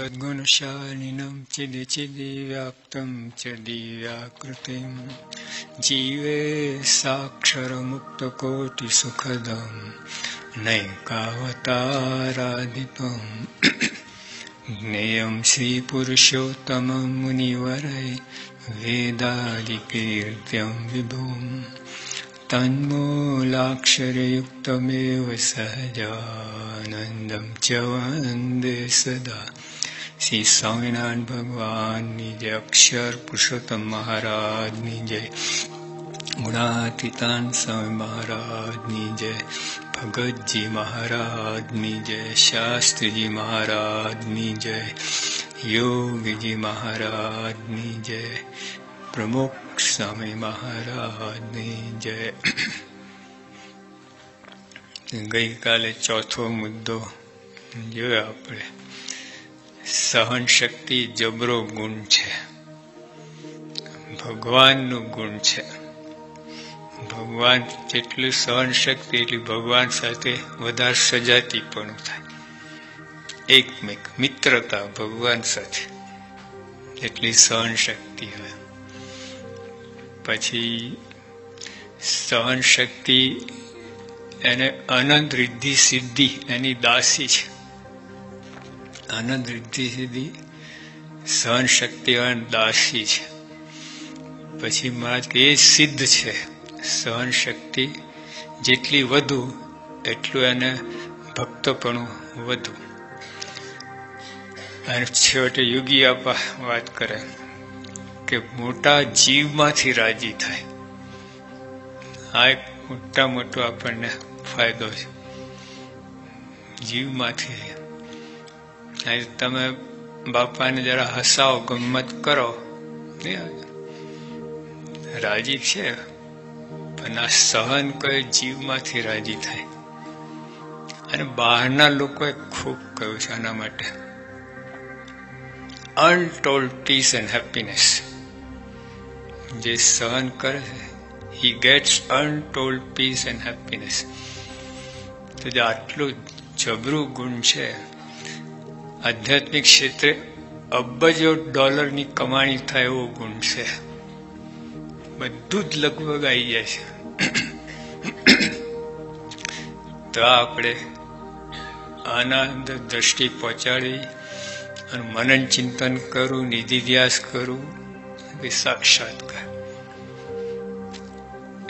सद्गुणशालिनं चिदि चिदिव्याप्तं च दिव्याकृतिं जीवे साक्षरमुक्तकोटिसुखदं नैकावताराधिपं ज्ञेयं श्रीपुरुषोत्तमं मुनिवरै वेदादिकीर्त्यं विभुं तन्मूलाक्षरयुक्तमेव सहजानन्दं च वन्दे सदा। श्री स्वामीनारायण भगवान की जय। अक्षर पुरुषोत्तम महाराज की जय। गुणातीतान स्वामी महाराज की जय। भगत जी महाराज की जय। शास्त्री जी महाराज की जय। योगी जी महाराज की जय। प्रमुख स्वामी महाराज की जय। गई काले चौथो मुद्दो जो आपणे सहन शक्ति जबरो गुण है, भगवान नु गुण है। भगवान जेटली सहन शक्ति एटली भगवान साथे वधारे सजातीपणुं थाय। एकमेक मित्रता भगवान साथे एटली सहन शक्ति होय। पछी सहन शक्ति एने अनंत रिद्धि सिद्धि एनी दासी है। आनंद रिद्धि सिद्धि सहन शक्तिवान दासी है। पछी महाराज के सिद्ध है। सहन शक्ति जेटली वधु एटलुं एने भक्तपणुं वधु। अने छेवटे योगी आपा वात करे के मोटा जीवमांथी राजी थाय। आ एक मोटा मोटो आपणे फायदो है जीवमांथी। तमे बापा ने जरा हसाओ गम्मत करो राजी छे, पण आ सहन कोई जीव मांथी राजी थाय। अने बहारना लोकोए खूब कह्युं छे आना माटे अनटोल्ड पीस एंड हेप्पीनेस। जे सहन करे ही gets untold peace and happiness. तो जे आटलुं जबरू गुण छे। आध्यात्मिक क्षेत्रे अबजो डॉलर नी कमाणी थाय एवो गुण छे। बधुं ज लगभग आई जाय छे। तो आपणे आनंद दृष्टि पहोंचाडी अने मनन चिंतन करूं, निधि ध्यास करूं के साक्षात्कार।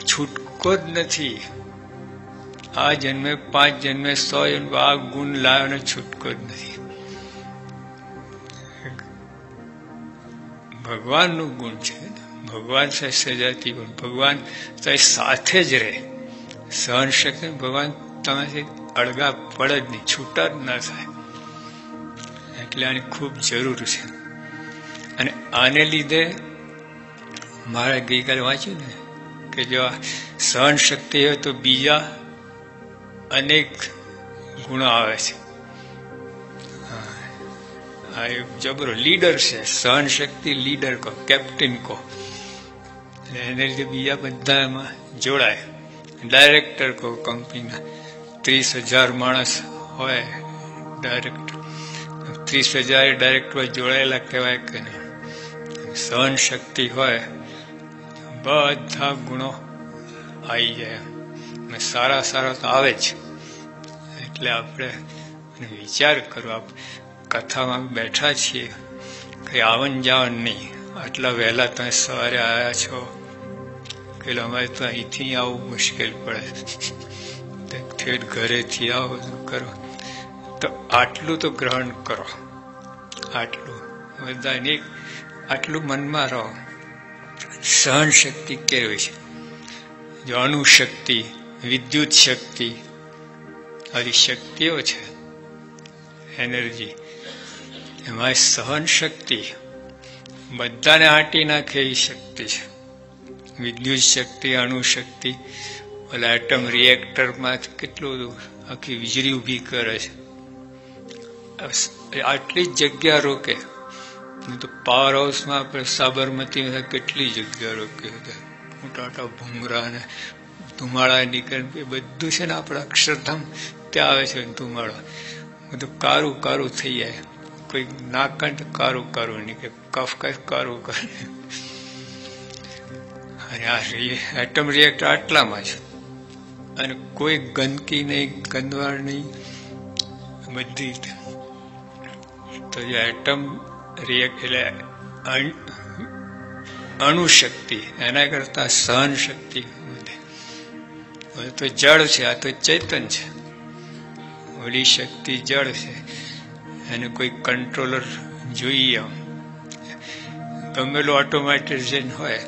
छूटको ज नथी। आ जन्मे 5 जन्मे 100 जन्मे आ गुण लाव्यो ने छूटको ज नथी। भगवान नु गुण है। भगवान से सजाती गुण भगवान तो साथे ज रहे। सहन शक्ति भगवान तमारे अड़गा पड़े ज नहीं, छूटा ज ना थाय। एटले आनी खूब जरूर है। अने आने लीधे मारे गई काले वाँच्युं ने के जो सहन शक्ति होय तो बीजा अनेक गुणो आवे छे। आ जबरो लीडर है। सहन शक्ति लीडर को कैप्टन को बीजा बधा जोड़ाय। डायरेक्टर को कंपनी ना 30,000 माणस होय डायरेक्टर 30,000 डायरेक्टर जोड़ेला कहवाय के नहीं। सहन शक्ति होय बधा गुणों आई जाए। सारा सारा तो आवे ज। एटले आपणे विचार करो। आप कथा में बैठा छे कहीं आवन जावन नहीं। आटला वहेला ते सवारे आया छो के अमारे तो अहींथी आवुं मुश्किल पड़े। ठेठ घरेथी आओ करो। तो आटलू तो ग्रहण करो। आटलू बधाने आटलू मन में रहो। सहन शक्ति केवी छे। जो अणुशक्ति विद्युत शक्ति आदि शक्तिओ छे एनर्जी एमां सहन शक्ति बधाने आटी नाखे एवी शक्ति है। विद्युत शक्ति अणुशक्ति ओला एटम रिएक्टर में केटलुं आखी वीजळी ऊभी करे छे। आटली जग्या रोके तो पावर हाउस में आपणे साबरमती में केटली जग्या रोकी होते। मोटा भूंगरा ने धुमाड़ा निकळे बधुं छे ने आपणे अक्षरधाम त्यां आवे छे धुमाड़ो। બધું કારું કારું થઈ જાય કંઈક નાકંઠ કારું કારું ને કંઈક કફ કંઈક કારું કારું. અને આ એટમ રિએક્ટર આટલામાં છે અને કોઈ ગંદકી નહીં, ગંદવાળ નહીં, બધી રીતે. તો એ એટમ રિએક્ટ એટલે અણુશક્તિ, એના કરતા સહન શક્તિ વધે. તો જળ છે, આ તો ચેતન છે. ઓલી શક્તિ જળ છે, એને કોઈ કંટ્રોલર જોઈએ. આમ ગમેલું ઓટોમેટિઝન હોય,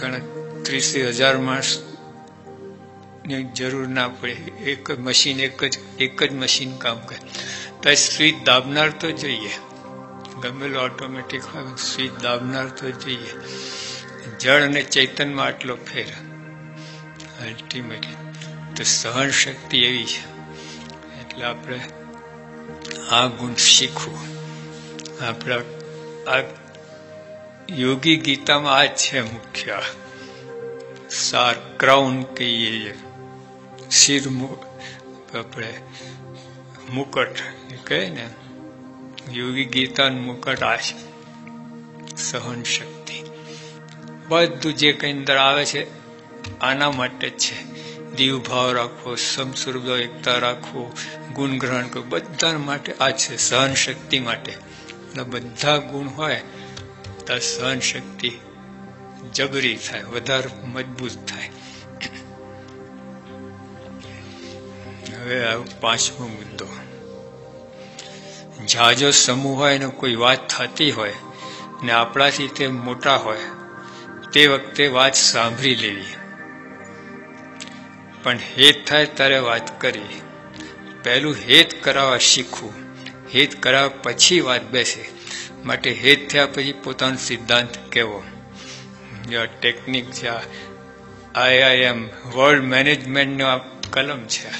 ઘણા 30,000 માણસની જરૂર ના પડે, એક જ મશીન કામ કરે. તો સ્વિચ દાબનાર તો જોઈએ, ગમેલું ઓટોમેટિક હોય, સ્વિચ દાબનાર તો જોઈએ. જળ અને ચેતનમાં આટલો ફેર. અલ્ટિમેટલી તો સહન શક્તિ એવી છે. એટલે આપણે આ ગુણ શીખવું. આપણા આ યોગી ગીતામાં આ છે મુખ્ય સાર, ક્રાઉન કહીએ, શિર આપણે મુકટ કહે ને, યોગી ગીતાનું મુકટ આ છે સહન શક્તિ. બધું જે કંઈ અંદર આવે છે આના માટે જ છે. દીવભાવ રાખવો, સમસુરભાવ એકતા રાખવો, ગુણગ્રહણ કરવું, બધા માટે આ છે સહન શક્તિ માટે. એટલે બધા ગુણ હોય તો સહન શક્તિ જબરી થાય, વધારે મજબૂત થાય. હવે આવો પાંચમો મુદ્દો. જાજો સમૂહ હોય ને કોઈ વાત થતી હોય ને આપણાથી તે મોટા હોય તે વખતે વાત સાંભળી લેવી, પણ હેત થાય ત્યારે વાત કરી. પહેલું હેત કરાવવા શીખવું, હેત કરાવવા પછી વાત બેસે. માટે હેત થયા પછી પોતાનો સિદ્ધાંત કહેવો. ટેકનિક છે આ, IIM વર્લ્ડ મેનેજમેન્ટનો આ કલમ છે.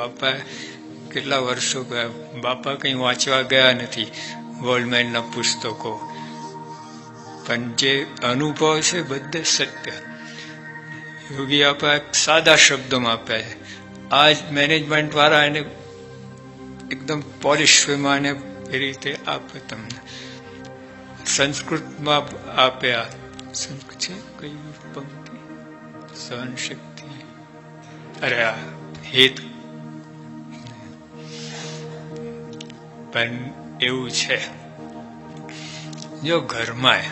બાપા કેટલા વર્ષો ગયા, બાપા કંઈ વાંચવા ગયા નથી વર્લ્ડ મેનના પુસ્તકો, પણ જે અનુભવ છે બધે સત્ય. યોગી આપા સાદા શબ્દોમાં આપ્યા છે. આ જ મેનેજમેન્ટવાળા એને એકદમ પોલિશ વેમાં એ રીતે આપે તમને. સંસ્કૃતમાં આપ્યા, સંસ્કૃત છે કયું પંક્તિ, સહનશક્તિ, અરે આ હેત. પણ એવું છે જો ઘરમાં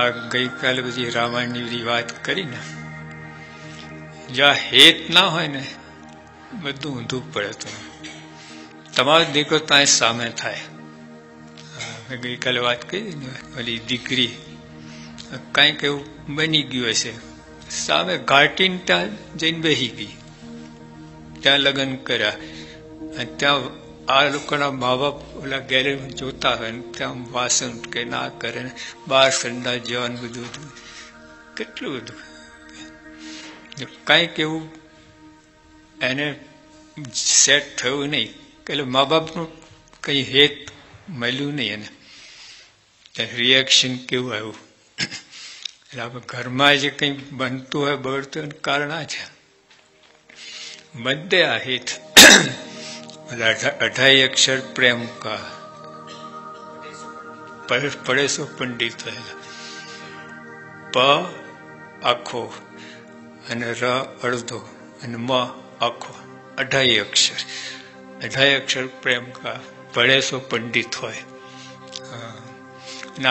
આ ગઈકાલે બધી રામાયણની બધી વાત કરીને જ્યાં હેત ના હોય ને બધું ઊંધું પડે. તો તમારો દીકરો ત્યાં સામે થાય. ગઈકાલે વાત કરી ને ઓલી દીકરી કાંઈક એવું બની ગયું હશે, સામે ઘાટીને ત્યાં જઈને બેસી ગઈ, ત્યાં લગ્ન કર્યા. અને ત્યાં આ લોકોના મા બાપ ઓલા ગેરેજમાં જોતા હોય ને ત્યાં વાસણ કે ના કરે ને બહાર સંડા જવાનું બધું, કેટલું બધું કાંઈક એવું એને સેટ થયું નહીં. એટલે મા બાપનું કંઈ હેત મળ્યું નહીં એને, રિએક્શન કેવું આવ્યું. એટલે આપણે ઘરમાં જે કંઈ બનતું હોય બળતું હોય કારણ આ છે બધે આ હેત. अढ़ाई अक्षर प्रेम का पढ़े सो पंडित है. प आखो अने र अर्धो अने म आखो, अढ़ाई अक्षर. अढ़ाई अक्षर प्रेम का पढ़े सो पंडित हो.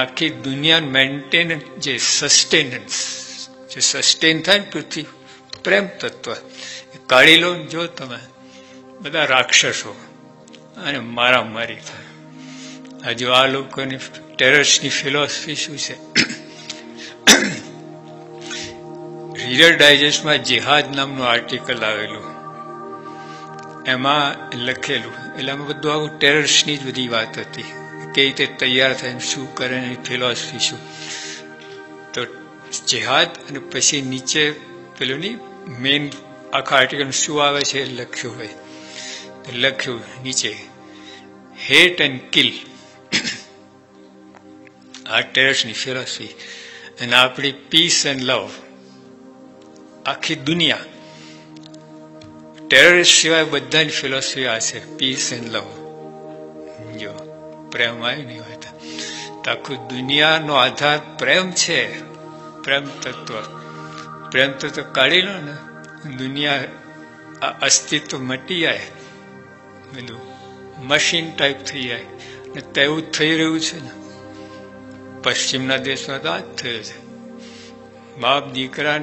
आखी दुनिया मेंटेनेंस जे सस्टेनेंस जे सस्टेन थाय पृथ्वी प्रेम तत्व काढ़ी लो जो तमे બધા રાક્ષસો અને મારામારી થાય. હજુ આ લોકોની ટેરર્સની ફિલોસફી શું છે? રીડર ડાયજેસ્ટમાં જિહાદ નામનું આર્ટિકલ આવેલું, એમાં લખેલું. એટલે આમાં બધું આવું ટેરર્સની જ બધી વાત હતી, કઈ રીતે તૈયાર થાય, શું કરે, એની ફિલોસફી શું. તો જિહાદ અને પછી નીચે પેલું નહીં મેઇન આખા આર્ટિકલ શું આવે છે એ લખ્યું હોય. લખ્યું નીચે હેટ એન્ડ કિલ, આ ટેરર્સની ફિલોસફી. અને આપણી પીસ એન્ડ લવ, આખી દુનિયા ટેરરિસ્ટ સિવાય બધા જ ફિલોસફી આ છે, પીસ એન્ડ લવ. જો પ્રેમ આવ્યું નહીં હોય તો આખું દુનિયાનો આધાર પ્રેમ છે, પ્રેમ તત્વ. પ્રેમ તત્વ કાઢી લો ને દુનિયા અસ્તિત્વ મટી જાય, બધું મશીન ટાઈપ થઈ જાય. ને તેવું થઈ રહ્યું છે ને પશ્ચિમના દેશમાં તો આ જ થયું છે. બાપ દીકરા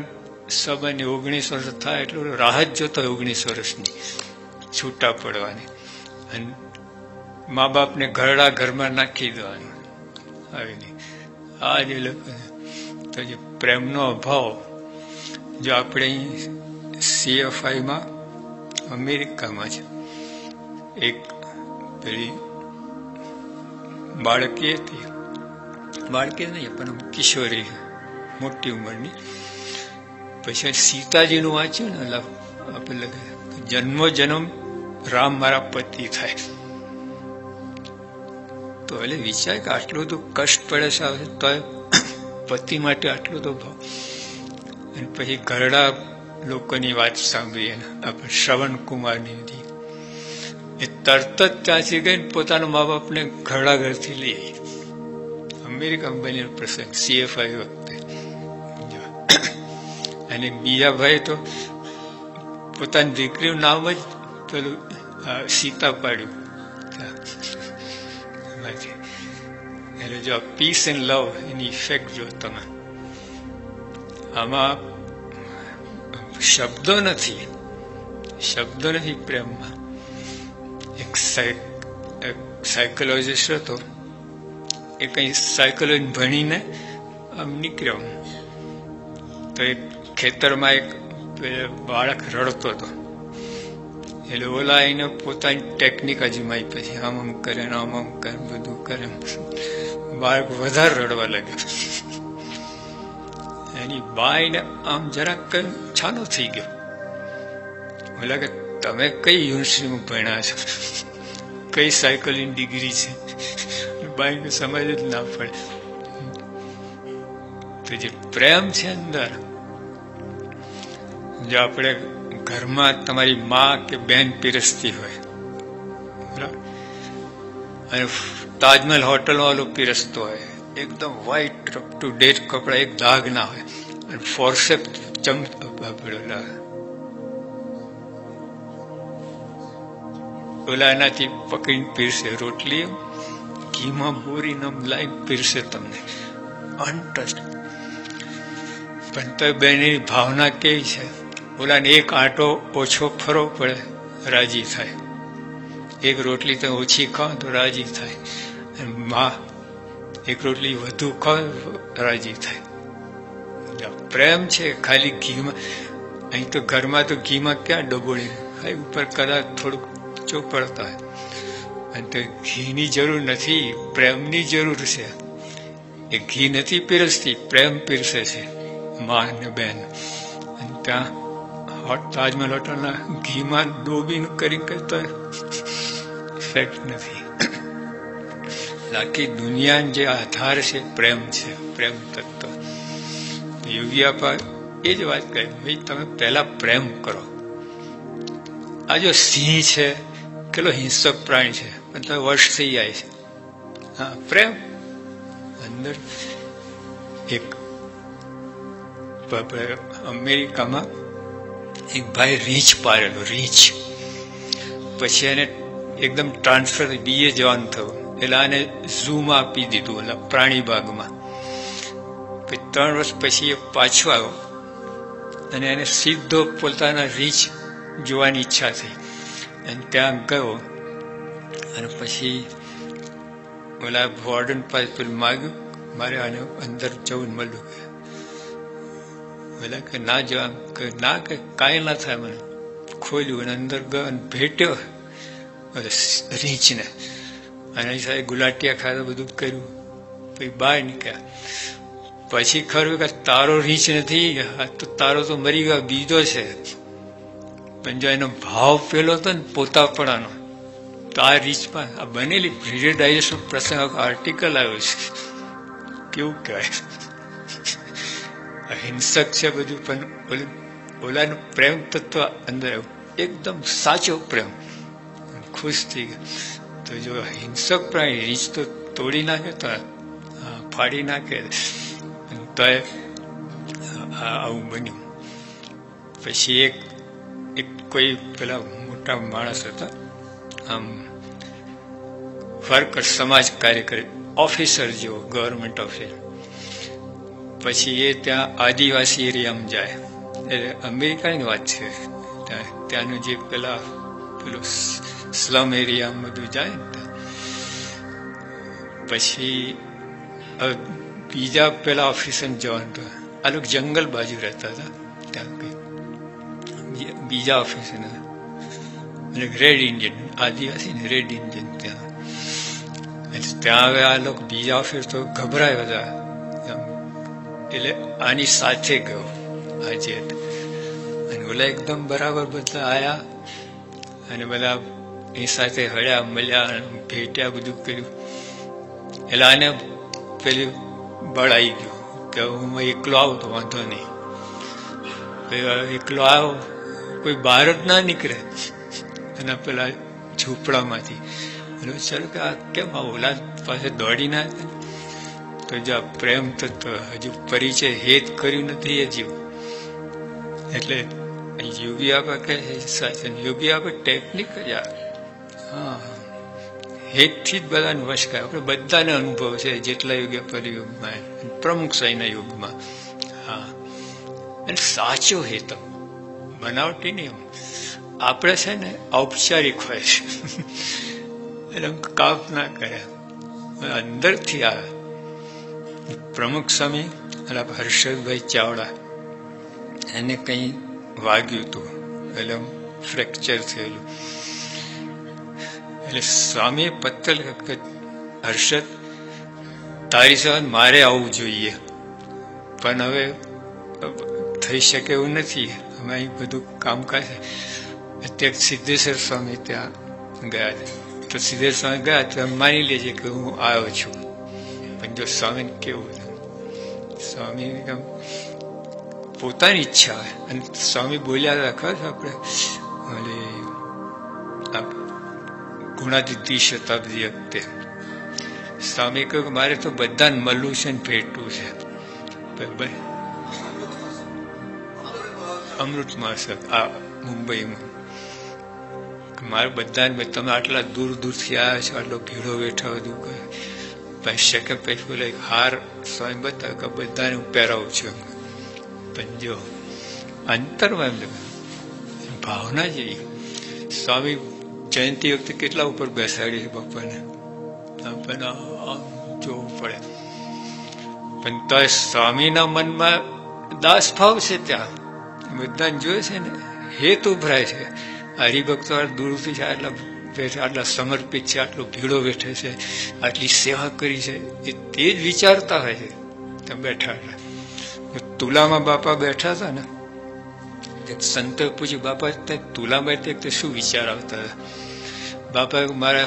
સબને 19 વર્ષ થાય એટલું રાહત જોતો હોય 19 વર્ષની છૂટા પડવાની, અને મા બાપને ઘરડા ઘરમાં નાખી દેવાનું. આવી આજ લોકો તો જે પ્રેમનો અભાવ. જો આપણે CFIમાં અમેરિકામાં છે, એક પેલી બાળકી હતી, બાળકી નહીં પણ કિશોરી મોટી ઉંમરની, પછી સીતાજીનું વાંચ્યું ને આપણે જન્મો જન્મ રામ મારા પતિ થાય. તો એટલે વિચાર કે આટલું તો કષ્ટ પડે છે આવે તો પતિ માટે આટલું તો ભાવ. અને પછી ઘરડા લોકોની વાત સાંભળી એને આપણે શ્રવણકુમારની હતી, એ તરત જ ત્યાંથી ગઈને પોતાના મા બાપને ઘરડા ઘરથી લઈ અમેરિકા બનેલો પ્રસંગ CFI વખતે. અને બીજા ભાઈ તો પોતાની દીકરીનું નામ જ પેલું સીતા પાડ્યું. એટલે જો પીસ એન્ડ લવ એની ઇફેક્ટ જો તમે આમાં શબ્દો નથી પ્રેમમાં. એક સાયકોલોજીસ્ટ હતો, એ કંઈ સાયકોલોજી ભણીને આમ નીકળ્યો, તો એક ખેતરમાં એક બાળક રડતો હતો. એટલે ઓલા એને પોતાની ટેકનિક અજમાવી, પછી આમ આમ કરે ને આમ આમ કરે બધું કરે, બાળક વધારે રડવા લાગ્યું. એની બાઈને આમ જરાક છાનો થઈ ગયો. ઓલા કે તમે કઈ યુનિવર્સિટીમાં ભણ્યા છો, કઈ સાયકલની ડિગ્રી છે? બાઈને સમજ જ ના પડે. તો જે પ્રેમ છે અંદર, જો આપણે ઘરમાં તમારી મા કે બેન પીરસતી હોય, બરાબર, અને તાજમહેલ હોટલવાળો પીરસતો હોય, એકદમ વ્હાઈટ અપ ટુ ડેટ કપડાં, એક દાગ ના હોય, અને ફોર્સેપ ચમડેલા ઓલા એનાથી પકડીને પીરસે રોટલી, ઘીમાં બોરી નમ લાઈ પીરસે તમને અનટચ. પણ તો બેનની ભાવના કેવી છે, ઓલાને એક આંટો ઓછો ફરો પડે રાજી થાય, એક રોટલી તમે ઓછી ખાવ તો રાજી થાય, અને મા એક રોટલી વધુ ખાવ રાજી થાય. પ્રેમ છે ખાલી ઘીમાં. અહીં તો ઘરમાં તો ઘીમાં ક્યાં ડબોળી ખાય, ઉપર કદાચ થોડુંક ચોપડતા હોય. અને તો ઘીની જરૂર નથી, પ્રેમની જરૂર છે. એ ઘી નથી પીરસતી, પ્રેમ પીરસે છે મા ને બેન. અને ત્યાં તાજમહેલ હોટલના ઘીમાં ડોબીને કરી કહેતા ફેક્ટ નથી. આખી દુનિયાનો જે આધાર છે પ્રેમ છે, પ્રેમ તત્વ. યોગી આપા એ જ વાત કહે, ભાઈ તમે પહેલા પ્રેમ કરો. આ જો સિંહ છે કેટલો હિંસક પ્રાણી છે, પણ તમે વશ થઈ જાય છે. હા, પ્રેમ અંદર. એક અમેરિકામાં એક ભાઈ રીંછ પાડેલો, રીંછ. પછી એને એકદમ ટ્રાન્સફર બીએ જવાનું થયું, એટલે આને ઝૂમાં આપી દીધું, એટલે પ્રાણી બાગમાં. પછી 3 વર્ષ પછી એ પાછો આવ્યો, અને એને સીધો પોતાના રીંછ જોવાની ઈચ્છા થઈ, અને ત્યાં ગયો. અને પછી ઓલા વોર્ડન પાસે માગ્યું, મારે આને અંદર જવું મળ્યું. કે ના જવા, ના કે કાંઈ ના થાય. મને ખોલ્યું અને અંદર ગયો અને ભેટ્યો રીંછને, અને સાથે ગુલાટિયા ખાતા બધું કર્યું. પછી બહાર નીકળ્યા, પછી ખરું કે તારો રીંછ નથી, તો તારો તો મરી ગયો, બીજો છે. પણ જો એનો ભાવ પેલો હતો ને પોતાપણાનો, તો આ રીંછમાં આ બનેલી પ્રેરેડાઇઝેશન પ્રસંગ આર્ટિકલ આવ્યો છે. કેવું કહેવાય, અહિંસક છે બધું, પણ ઓલાનું પ્રેમ તત્વ અંદર આવ્યું. एकदम साचो प्रेम खुश थी गया। तो जो हिंसक प्राणी रीछ तो तोड़ी नाखे तो फाड़ी नाखे तो बन पी एक एक कोई पेला मोटा माणस था आम वर्कर समाज कार्यकारी ऑफिसर जो गवर्मेंट ऑफिसर पछी ये त्या आदिवासी एरिया में जाए अमेरिका की बात है त्यानु जे पेला पेलो स्लम एरिया में बधु जाए पछी बीजा पेला ऑफिसर जवान तो आ लोग जंगल बाजू रहता था बीजा ऑफिसर रेड इंडियन आदिवासी ने रेड इंडियन त्या त्या आ लोग बीजा ऑफिसर तो घबराया था એટલે આની સાથે ગયો આજે અને ઓલા એકદમ બરાબર બધા આયા અને બધા એ સાથે હળ્યા મળ્યા ભેટ્યા બધું કર્યું એટલે આને પેલું બળ આવી ગયું કે હું એકલો આવું તો વાંધો નહીં, એકલો આવો કોઈ બહાર જ ના નીકળે અને પેલા ઝૂંપડામાંથી એટલે ચાલો કે આ કેમ આ ઓલા પાસે દોડી ના तो जो प्रेम तत्व हजू परिचय हेत करू नहीं हजू एटले योगी आपा कहे साचन योगी आपा टेक्निक ज हाँ हेत थी बधाने वश कहे अपने बधाने अनुभव है जेटला योगी परियोग में प्रमुख साईना योग में हाँ अने साचो हेत बनावटी नहीं आप औपचारिक होय काप ना करे अंदर थी आवे। प्रमुख स्वामी हर्षद भाई चावड़ा एने कहीं वाग्यू तो फ्रेक्चर थे स्वामी पत्तल हर्षद तारी साथ मारे आवु जोईए पण हवे थई शके एवुं नथी अमे बधुं कामकाज त्यां सिद्धेश्वर स्वामी त्यां गया तो सिद्धेश्वर स्वामी गया तो मानी लेजे के हूँ आव्यो छुं जो स्वामी केवल स्वामी पोतानी इच्छा है स्वामी बोलिया गुणातीती शताब्दी वखते स्वामी कहूं मारे तो बधा ने मळवू छे भेटवू छे अमृत महोत्सव आ मुंबई में मारे बधा ने तमे आटला दूर दूर थी आया छो आटलो भीड़ो वेठा बधुं कहे शके पे हार स्वामी बता बधाने हूँ पहरावु छुं जो अंतर में भावना जी स्वामी जयंती वक्त केटला ऊपर बेसाड़ी बापा ने जोवू पड़े तो स्वामी ना मन में दास भाव से त्या बधाने जोए छे ने हेत उभराय छे हरिभक्त दूर थी आटला आटला समर्पित है आटलो भीड़ो बैठे से आटली सेवा करी है तेज विचारता है बैठा तुला में बापा बैठा था ना संत पूछी बापा तुला बैठते तो शू विचार आता था बापा मारा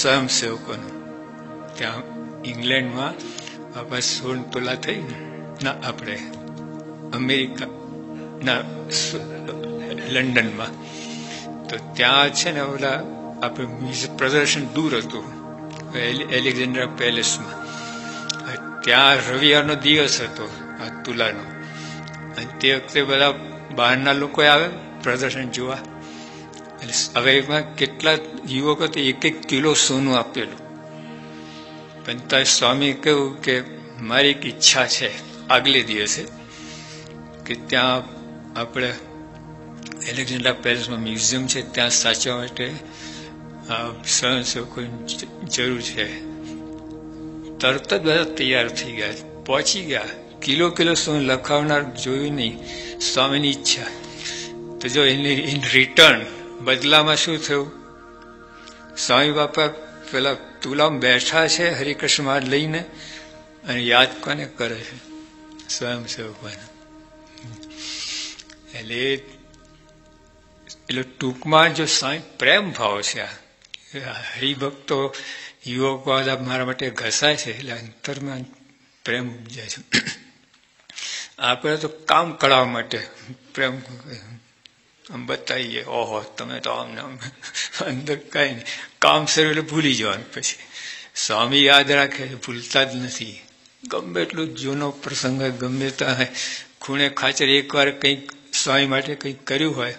स्वयं सेवको त्या इंग्लैंड में बापा 16 तुला थी ना अपने अमेरिका ना लंडन में तो त्या छे ने ओला आपे प्रदर्शन दूर हतुं एलेक्जेंड्रा पेलेस में त्या रविवारनो दिवस हतो आ तुलानो अने ते वखते बधा बहारना लोको आवे प्रदर्शन जोवा एटले हवेमां केटला युवको तो एक एक किलो सोनु आपेलुं पण त्या स्वामी कह्युं के मारी एक इच्छा छे आगले दिवसे के त्या आपणे एलेक्जेंड्रा पेलेस में म्यूजियम है त्या साचवा माटे स्वयंसेवकोनी जरूर है तरत बधा तैयार थी गया पहुंची गया किलो किलो सोन लखावनार जोई नहीं स्वामीनी इच्छा तो जो इन रिटर्न बदला में शू थयुं स्वामी बापा पेला तुला में बैठा है हरिकृष्ण महाराज लईने अने याद कोने करे छे स्वयंसेवकोने एटले टूक में जो साई प्रेम भाव है हरिभक्त युवक मारा घसाय है अंतर में प्रेम उपजाय आप तो काम करावा प्रेम हम बताइए ओहो તમે તો આમ નામ અંદર કઈ નહીં કામ સરેલું ભૂલી જવાનું પછી સ્વામી યાદ રાખે છે ભૂલતા જ નથી ગમે એટલો જૂનો પ્રસંગ હોય ગમે ત્યાં ખૂણે ખાચરે એકવાર કંઈક સ્વામી માટે કંઈક કર્યું હોય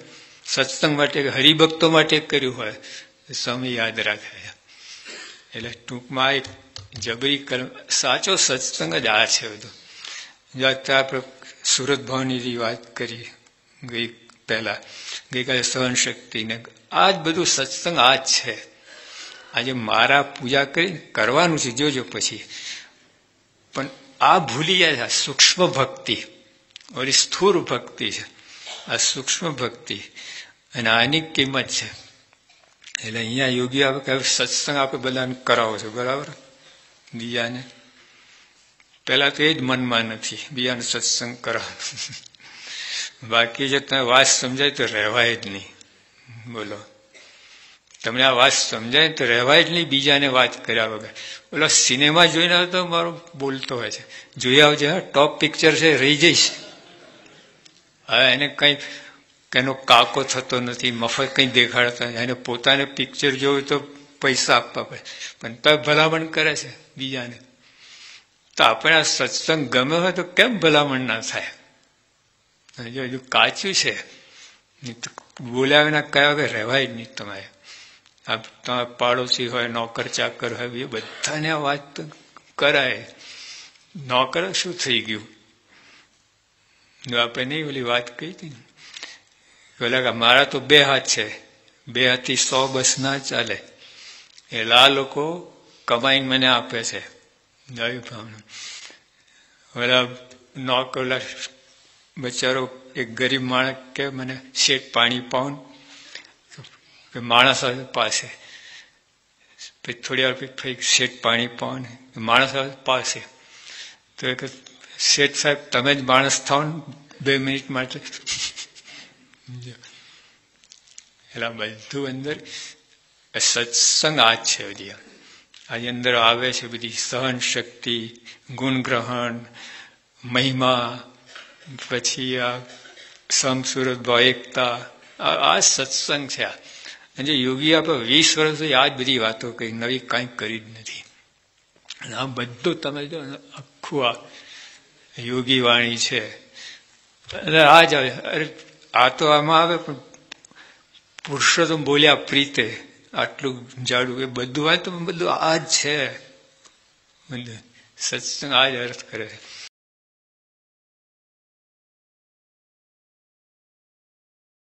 સત્સંગ માટે કે હરિભક્તો માટે કર્યું હોય સ્વામી યાદ રાખે છે એટલે ટૂંકમાં એક જબરી કર્મ સાચો સત્સંગ જ આ છે બધું જો આપણે સુરત ભવનની વાત કરીએ ગઈ पहला गई काले सहन शक्ति ने आज बधु सत्संग आज है आज मारा पूजा करवानुं छे जोजो पछी पण आ भूली गया सूक्ष्म भक्ति और स्थूल भक्ति है आ सूक्ष्म भक्ति अने आनी किंमत है एटले अहींया योगी आपे कहे सत्संग आपे बधाने करावो छो बराबर बीजाने पहला तो एज मनमा नथी बीजाने सत्संग करावो बाकी जो तब बात समझाए तो रहवाय ज नहीं बोलो तमने आ बात समझाए तो रहवाय ज नहीं बीजा ने बात कर्या वगर बोलो सीनेमा जोईने आव्यो तो मारो बोलतो होय छे जोई आवजे हा टॉप पिक्चर छे रही जईश हवे एने कई केनो काको थतो नथी मफत कई देखाडता एने पोताने पिक्चर जोवे तो पैसा आपवा पड़े पण तो भलामण करे छे बीजाने तो आपणे आ सत्संग गम्यो होय तो केम भलामण ना थाय जो काचू है बोल्या विना कया वगर रहेवाय नहीं तमारे आप तमारा पड़ोशी होय नौकर चाकर होय बधाने आ वात कराय नौकर शुं थई गयुं जो आपणे नहीं ओली वात कही हती बोल्या मारा तो बे हाथ है बे हाथी 100 बस ना चाले एला लोको कमाईने मने आपे छे नवी भावना बोल्या नौकर बेचारो एक गरीब माणस के मैंने शेठ पाणी पाउन मणस पास थोड़ी वार शेठ पाणी पाउन मणस पास तो एक शेठ साहब तमे ज मणस थाओ बे मिनिट माटे एला बधु अंदर सत्संग आज छे बधिया आज अंदर आवे छे बधी सहन शक्ति गुण ग्रहण महिमा पछी आ समसूरत भावएकता आ सत्संग है आ जो योगी आप 20 वर्ष आज बड़ी बातों कही नवी कई करी ज नहीं आ बधु तमे जो आखू आ योगी वाणी है आज अरे आ तो आमां आवे पण पुरुषोत्तम बोल्या प्रीते आटलू जाडू ए बधु आए तो बधु आज है सत्संग आज अर्थ करे छे